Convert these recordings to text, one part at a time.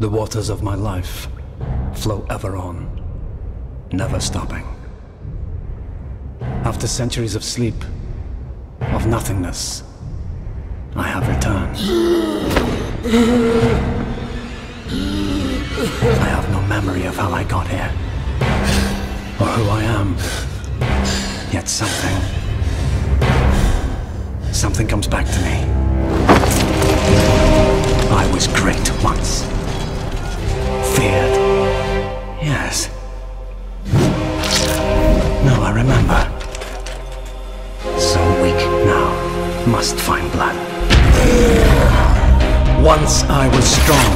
The waters of my life flow ever on, never stopping. After centuries of sleep, of nothingness, I have returned. I have no memory of how I got here, or who I am. Yet something comes back to me. I was great once. Feared. Yes. Now I remember. So weak now, must find blood. Once I was strong,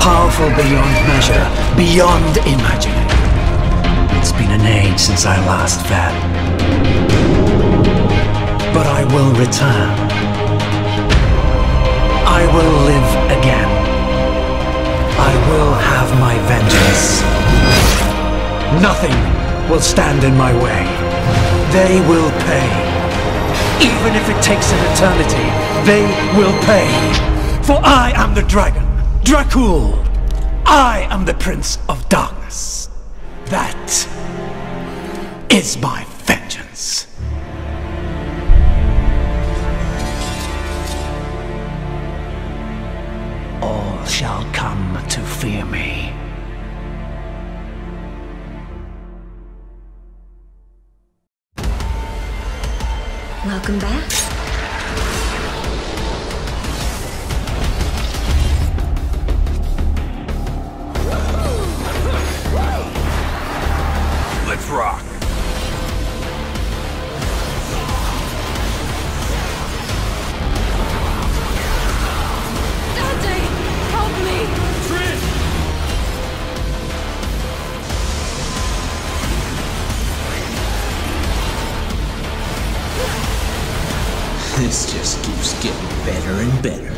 powerful beyond measure, beyond imagining. It's been an age since I last fed. But I will return. I will live again. I will have my vengeance. Nothing will stand in my way. They will pay. Even if it takes an eternity, they will pay. For I am the dragon, Dracul. I am the Prince of Darkness. That is my vengeance. All shall come to fear me. Welcome back. Let's rock. This just keeps getting better and better.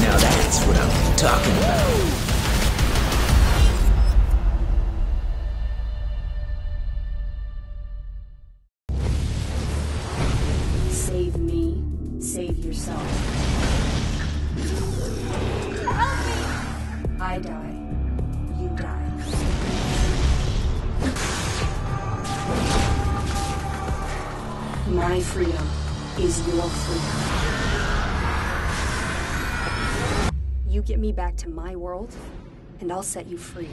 Now that's what I'm talking about. My freedom is your freedom. You get me back to my world, and I'll set you free.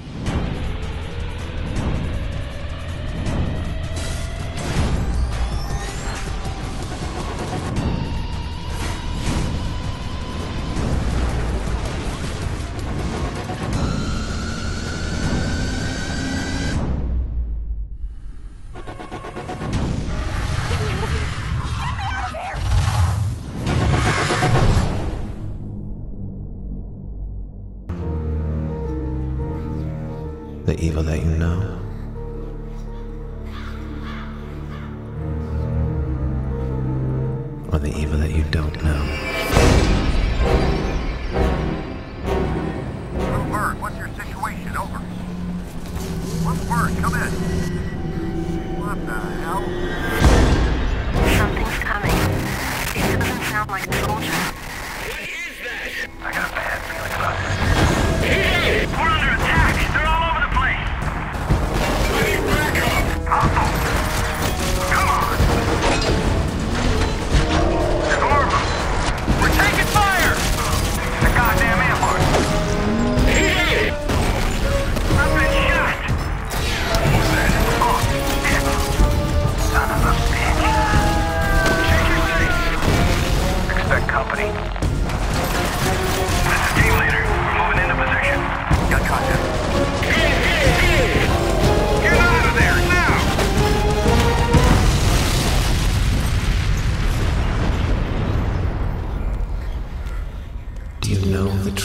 The evil that you know. Or the evil that you don't know. Little bird, what's your situation? Over. Little bird, come in. What the hell?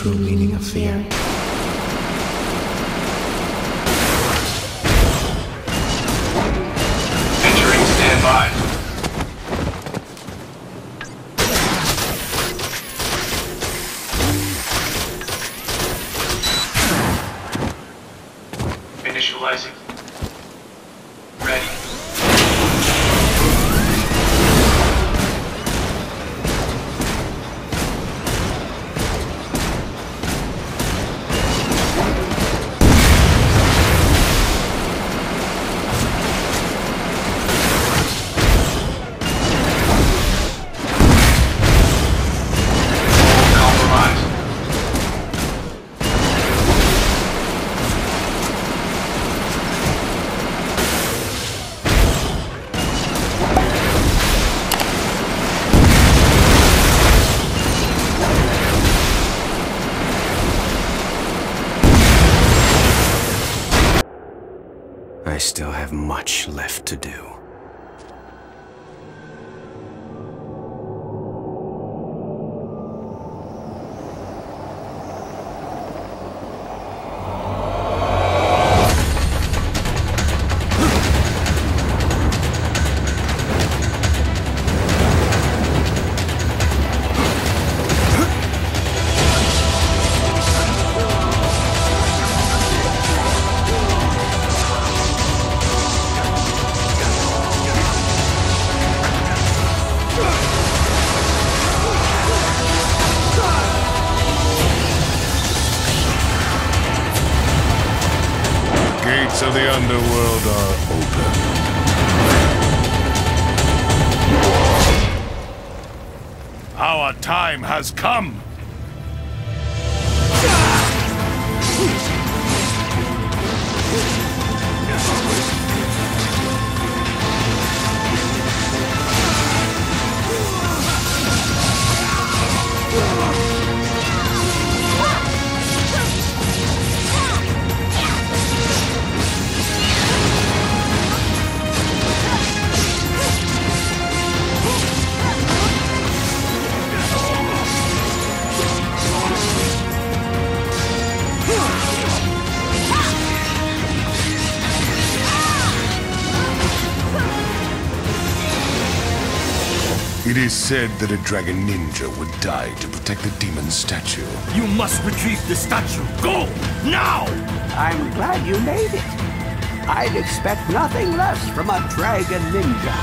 true meaning of fear. I still have much left to do. So the underworld are open. Our time has come! It is said that a dragon ninja would die to protect the demon statue. You must retrieve the statue! Go! Now! I'm glad you made it. I'd expect nothing less from a dragon ninja.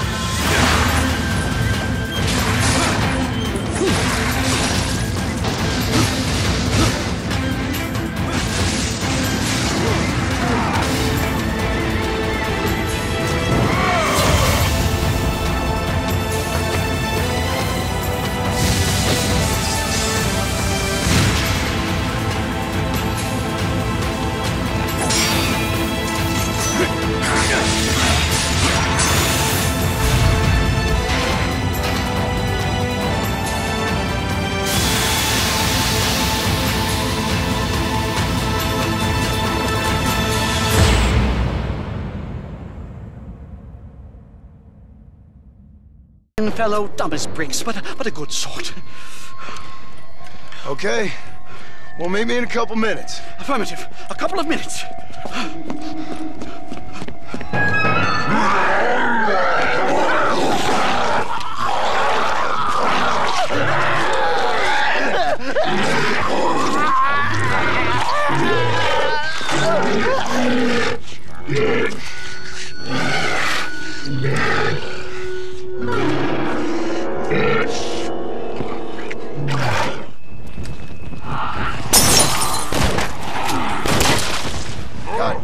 Fellow dumb as bricks, but a good sort. Okay. Well, meet me in a couple minutes. Affirmative. A couple of minutes.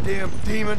Damn demon.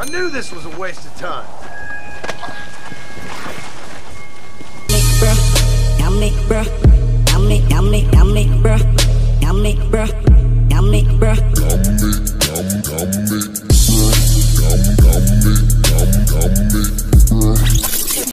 I knew this was a waste of time.